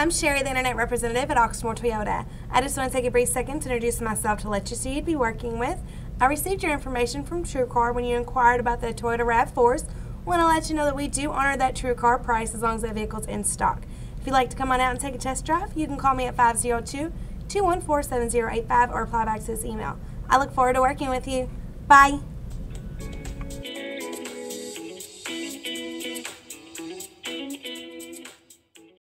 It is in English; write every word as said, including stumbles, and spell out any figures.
I'm Sherry, the Internet Representative at Oxmoor Toyota. I just want to take a brief second to introduce myself to let you see who you'd be working with. I received your information from TrueCar when you inquired about the Toyota RAV fours. I want to let you know that we do honor that TrueCar price as long as that vehicle's in stock. If you'd like to come on out and take a test drive, you can call me at five oh two, two one four, seven oh eight five or reply back to this email. I look forward to working with you. Bye!